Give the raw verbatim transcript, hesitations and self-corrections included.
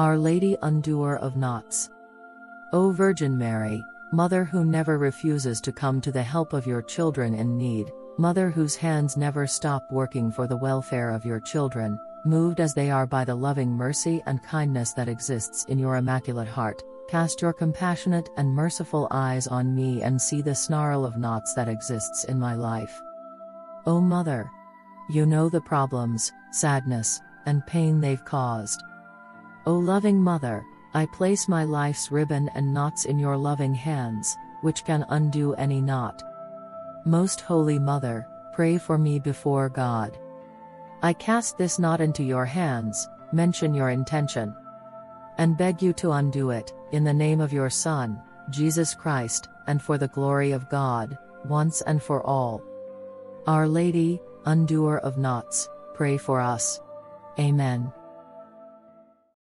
Our Lady Undoer of Knots. O Virgin Mary, Mother who never refuses to come to the help of your children in need, Mother whose hands never stop working for the welfare of your children, moved as they are by the loving mercy and kindness that exists in your Immaculate Heart, cast your compassionate and merciful eyes on me and see the snarl of knots that exists in my life. O Mother, you know the problems, sadness, and pain they've caused. O loving Mother, I place my life's ribbon and knots in your loving hands, which can undo any knot. Most Holy Mother, pray for me before God. I cast this knot into your hands, mention your intention, and beg you to undo it, in the name of your Son, Jesus Christ, and for the glory of God, once and for all. Our Lady, Undoer of Knots, pray for us. Amen.